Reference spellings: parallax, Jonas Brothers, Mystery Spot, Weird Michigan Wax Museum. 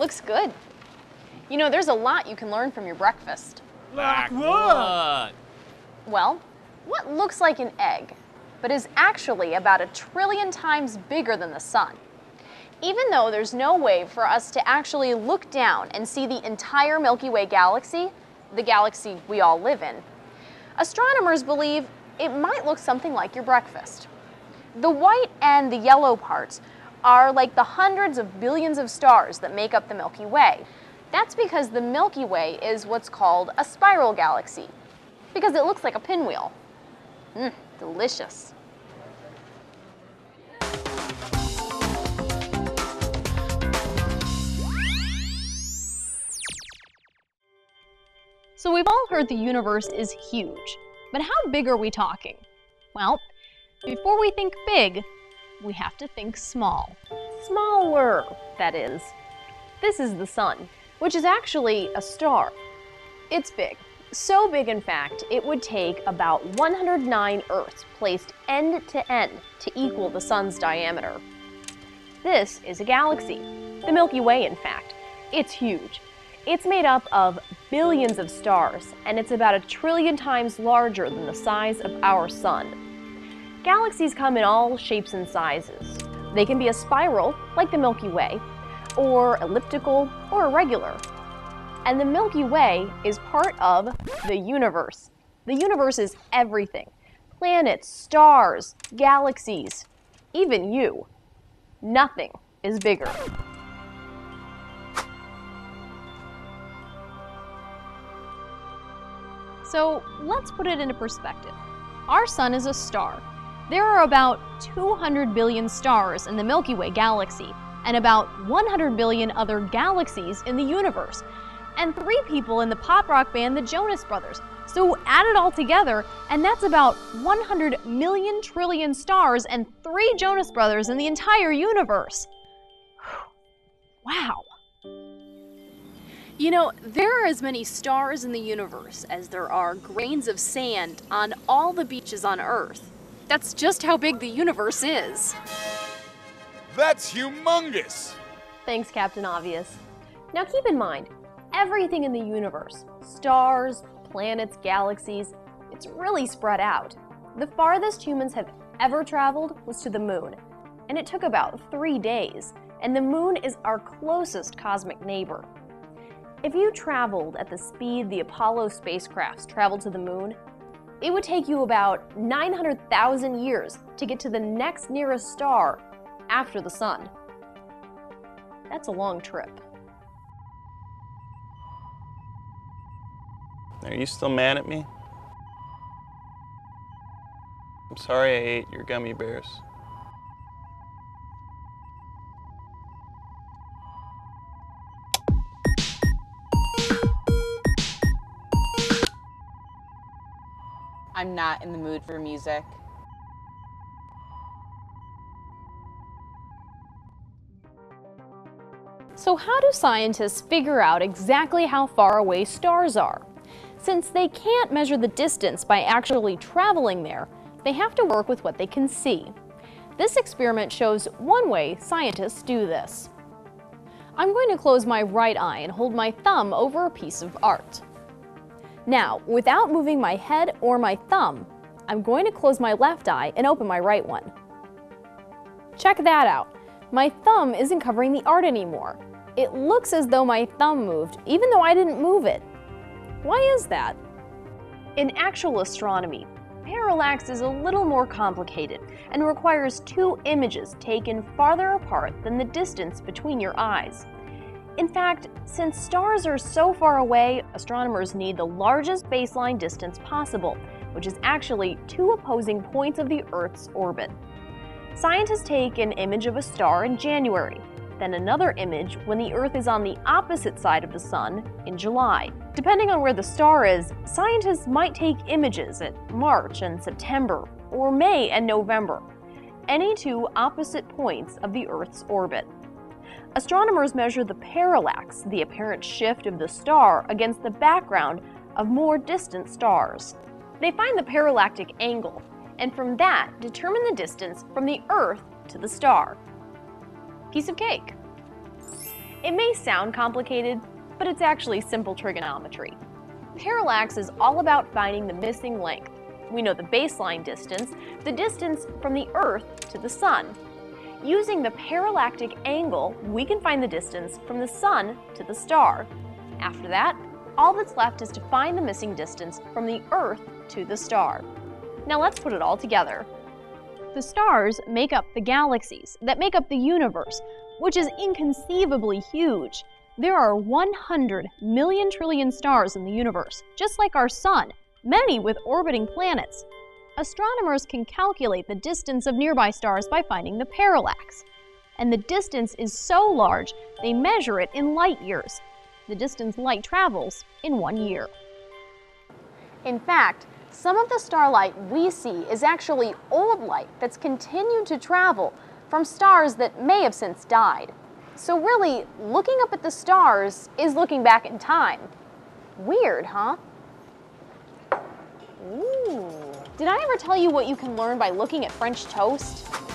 Looks good. You know, there's a lot you can learn from your breakfast. Like what? Well, what looks like an egg, but is actually about 1 trillion times bigger than the sun. Even though there's no way for us to actually look down and see the entire Milky Way galaxy, the galaxy we all live in, astronomers believe it might look something like your breakfast. The white and the yellow parts are like the hundreds of billions of stars that make up the Milky Way. That's because the Milky Way is what's called a spiral galaxy, because it looks like a pinwheel. Mmm, delicious. So we've all heard the universe is huge, but how big are we talking? Well, before we think big, we have to think small. Smaller, that is. This is the sun, which is actually a star. It's big. So big, in fact, it would take about 109 Earths placed end to end to equal the sun's diameter. This is a galaxy, the Milky Way, in fact. It's huge. It's made up of billions of stars, and it's about 1 trillion times larger than the size of our sun. Galaxies come in all shapes and sizes. They can be a spiral, like the Milky Way, or elliptical, or irregular. And the Milky Way is part of the universe. The universe is everything. Planets, stars, galaxies, even you. Nothing is bigger. So let's put it into perspective. Our sun is a star. There are about 200 billion stars in the Milky Way galaxy and about 100 billion other galaxies in the universe, and 3 people in the pop rock band the Jonas Brothers. So add it all together, and that's about 100 million trillion stars and 3 Jonas Brothers in the entire universe. Wow. You know, there are as many stars in the universe as there are grains of sand on all the beaches on Earth. That's just how big the universe is. That's humongous! Thanks, Captain Obvious. Now keep in mind, everything in the universe, stars, planets, galaxies, it's really spread out. The farthest humans have ever traveled was to the moon, and it took about 3 days, and the moon is our closest cosmic neighbor. If you traveled at the speed the Apollo spacecrafts traveled to the moon, it would take you about 900,000 years to get to the next nearest star after the sun. That's a long trip. Are you still mad at me? I'm sorry I ate your gummy bears. I'm not in the mood for music. So how do scientists figure out exactly how far away stars are? Since they can't measure the distance by actually traveling there, they have to work with what they can see. This experiment shows one way scientists do this. I'm going to close my right eye and hold my thumb over a piece of art. Now, without moving my head or my thumb, I'm going to close my left eye and open my right one. Check that out. My thumb isn't covering the art anymore. It looks as though my thumb moved, even though I didn't move it. Why is that? In actual astronomy, parallax is a little more complicated and requires 2 images taken farther apart than the distance between your eyes. In fact, since stars are so far away, astronomers need the largest baseline distance possible, which is actually 2 opposing points of the Earth's orbit. Scientists take an image of a star in January, then another image when the Earth is on the opposite side of the sun in July. Depending on where the star is, scientists might take images at March and September, or May and November, any 2 opposite points of the Earth's orbit. Astronomers measure the parallax, the apparent shift of the star against the background of more distant stars. They find the parallactic angle, and from that determine the distance from the Earth to the star. Piece of cake. It may sound complicated, but it's actually simple trigonometry. Parallax is all about finding the missing length. We know the baseline distance, the distance from the Earth to the Sun. Using the parallactic angle, we can find the distance from the Sun to the star. After that, all that's left is to find the missing distance from the Earth to the star. Now let's put it all together. The stars make up the galaxies that make up the universe, which is inconceivably huge. There are 100 million trillion stars in the universe, just like our Sun, many with orbiting planets. Astronomers can calculate the distance of nearby stars by finding the parallax. And the distance is so large, they measure it in light years, the distance light travels in 1 year. In fact, some of the starlight we see is actually old light that's continued to travel from stars that may have since died. So really, looking up at the stars is looking back in time. Weird, huh? Ooh. Did I ever tell you what you can learn by looking at French toast?